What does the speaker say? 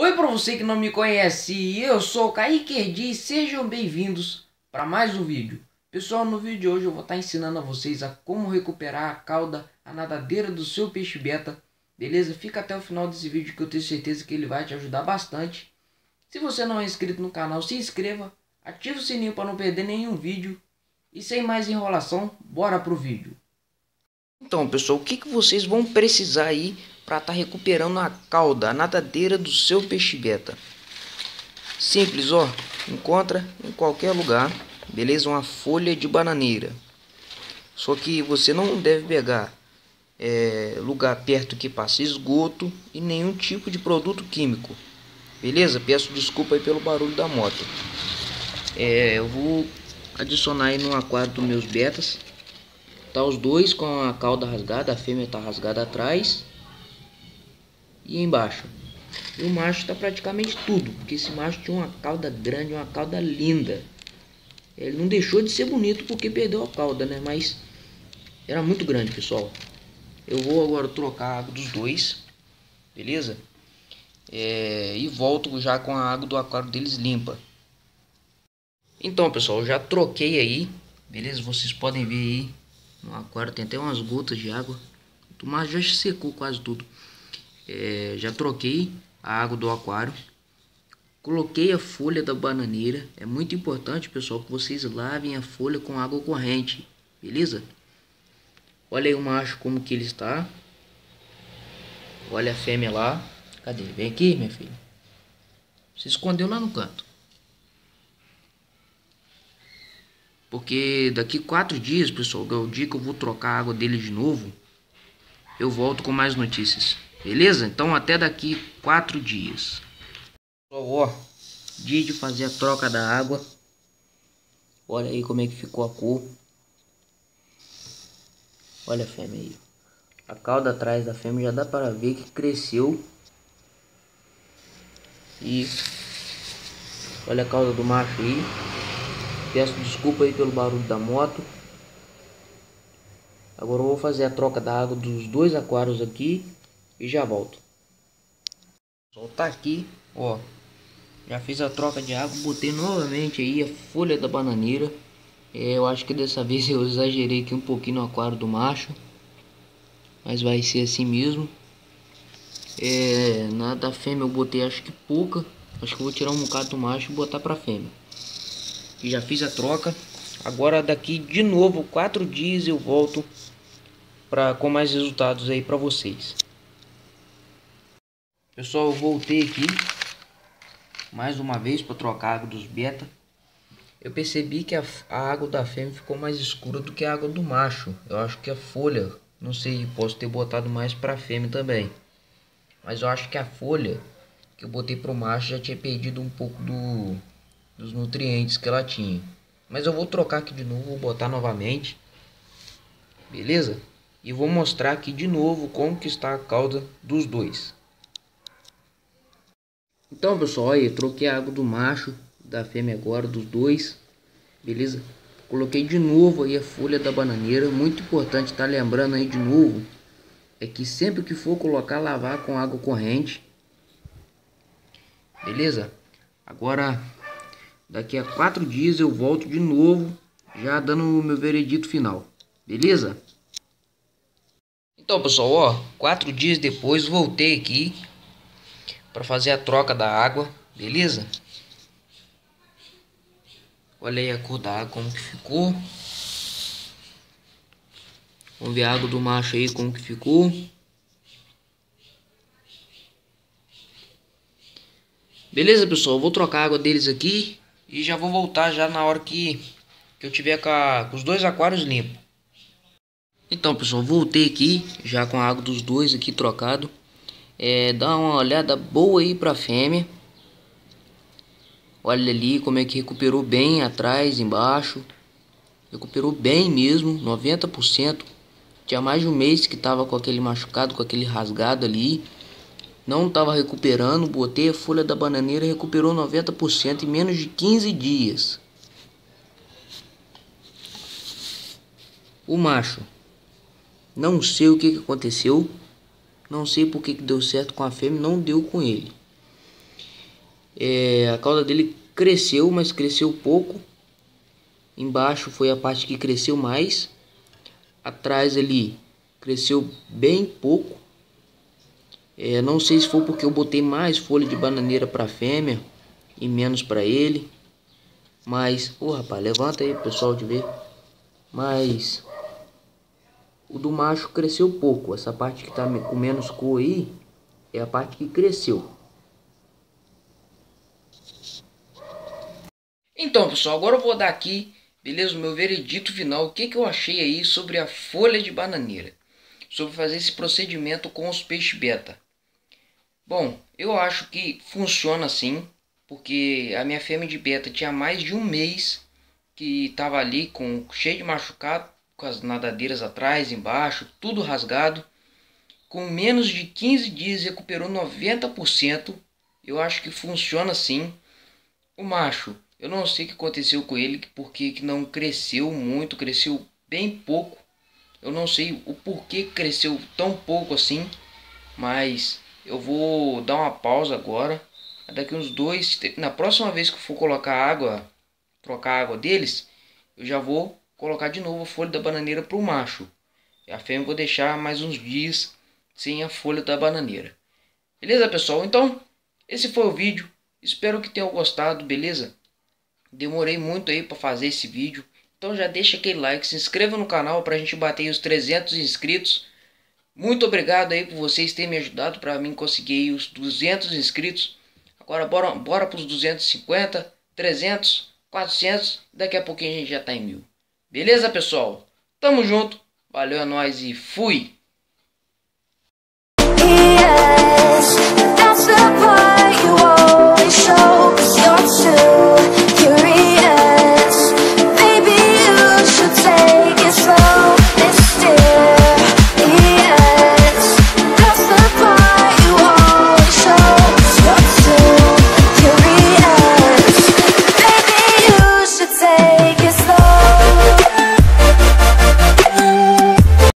Oi para você que não me conhece, eu sou o Kaique Herdi e sejam bem-vindos para mais um vídeo. Pessoal, no vídeo de hoje eu vou estar ensinando a vocês a como recuperar a cauda, a nadadeira do seu peixe beta. Beleza? Fica até o final desse vídeo que eu tenho certeza que ele vai te ajudar bastante. Se você não é inscrito no canal, se inscreva, ative o sininho para não perder nenhum vídeo. E sem mais enrolação, bora pro vídeo. Então pessoal, o que vocês vão precisar aí para estar recuperando a cauda, a nadadeira do seu peixe beta? Simples, ó, encontra em qualquer lugar, beleza? Uma folha de bananeira. Só que você não deve pegar lugar perto que passe esgoto e nenhum tipo de produto químico, beleza? Peço desculpa aí pelo barulho da moto. Eu vou adicionar aí no aquário dos meus betas. Tá os dois com a cauda rasgada, a fêmea tá rasgada atrás e embaixo. E o macho tá praticamente tudo, porque esse macho tinha uma cauda grande, uma cauda linda. Ele não deixou de ser bonito porque perdeu a cauda, né? Mas era muito grande, pessoal. Eu vou agora trocar a água dos dois, beleza? E volto já com a água do aquário deles limpa. Então, pessoal, já troquei aí, beleza? Vocês podem ver aí. No aquário tem até umas gotas de água, mas já secou quase tudo. Já troquei a água do aquário, coloquei a folha da bananeira. É muito importante, pessoal, que vocês lavem a folha com água corrente, beleza? Olha aí o macho como que ele está. Olha a fêmea lá. Cadê? Vem aqui, minha filha. Se escondeu lá no canto. Porque daqui 4 dias, pessoal, é o dia que eu vou trocar a água dele de novo. Eu volto com mais notícias, beleza? Então até daqui 4 dias. Pessoal, ó, dia de fazer a troca da água. Olha aí como é que ficou a cor. Olha a fêmea aí. A cauda atrás da fêmea já dá para ver que cresceu. E olha a cauda do macho aí. Peço desculpa aí pelo barulho da moto. Agora eu vou fazer a troca da água dos dois aquários aqui e já volto. Pessoal, tá aqui, ó. Já fiz a troca de água, botei novamente aí a folha da bananeira. Eu acho que dessa vez eu exagerei aqui um pouquinho no aquário do macho, mas vai ser assim mesmo. Na da fêmea eu botei acho que pouca. Acho que eu vou tirar um bocado do macho e botar pra fêmea. Já fiz a troca. Agora daqui de novo 4 dias eu volto com mais resultados aí para vocês. Pessoal, eu voltei aqui mais uma vez para trocar a água dos beta. Eu percebi que a água da fêmea ficou mais escura do que a água do macho. Eu acho que a folha, não sei, posso ter botado mais para a fêmea também, mas eu acho que a folha que eu botei para o macho já tinha perdido um pouco dos nutrientes que ela tinha. Mas eu vou trocar aqui de novo, vou botar novamente, beleza? E vou mostrar aqui de novo como que está a cauda dos dois. Então pessoal, aí eu troquei a água do macho, da fêmea agora, dos dois, beleza? Coloquei de novo aí a folha da bananeira. Muito importante tá lembrando aí de novo, é que sempre que for colocar, lavar com água corrente, beleza? Agora daqui a 4 dias eu volto de novo, já dando o meu veredito final, beleza? Então pessoal, ó, 4 dias depois voltei aqui para fazer a troca da água, beleza? Olha aí a cor da água como que ficou. Vamos ver a água do macho aí como que ficou. Beleza pessoal, eu vou trocar a água deles aqui e já vou voltar já na hora que eu tiver com os dois aquários limpos. Então pessoal, voltei aqui já com a água dos dois aqui trocado. Dá uma olhada boa aí pra fêmea. Olha ali como é que recuperou bem atrás, embaixo. Recuperou bem mesmo, 90%. Tinha mais de um mês que tava com aquele machucado, com aquele rasgado ali. Não estava recuperando, botei a folha da bananeira e recuperou 90% em menos de 15 dias. O macho, não sei o que aconteceu, não sei porque que deu certo com a fêmea, não deu com ele. a cauda dele cresceu, mas cresceu pouco. Embaixo foi a parte que cresceu mais. Atrás ali cresceu bem pouco. Não sei se foi porque eu botei mais folha de bananeira para fêmea e menos para ele. Mas, ô rapaz, levanta aí pessoal te ver. Mas o do macho cresceu pouco. Essa parte que tá com menos cor aí é a parte que cresceu. Então pessoal, agora eu vou dar aqui, beleza, o meu veredito final. O que eu achei aí sobre a folha de bananeira, sobre fazer esse procedimento com os peixes beta. Bom, eu acho que funciona assim, porque a minha fêmea de beta tinha mais de um mês que estava ali com cheio de machucado, com as nadadeiras atrás, embaixo, tudo rasgado. Com menos de 15 dias recuperou 90%. Eu acho que funciona sim. O macho, eu não sei o que aconteceu com ele, porque que não cresceu muito, cresceu bem pouco. Eu não sei o porquê que cresceu tão pouco assim, mas eu vou dar uma pausa agora. Daqui uns dois, na próxima vez que eu for colocar água, trocar a água deles, eu já vou colocar de novo a folha da bananeira para o macho. A fêmea eu vou deixar mais uns dias sem a folha da bananeira. Beleza, pessoal? Então, esse foi o vídeo. Espero que tenham gostado, beleza? Demorei muito aí para fazer esse vídeo. Então já deixa aquele like, se inscreva no canal para a gente bater os 300 inscritos. Muito obrigado aí por vocês terem me ajudado para mim conseguir os 200 inscritos. Agora bora para os 250, 300, 400. Daqui a pouquinho a gente já tá em 1000. Beleza, pessoal? Tamo junto. Valeu, é nóis e fui!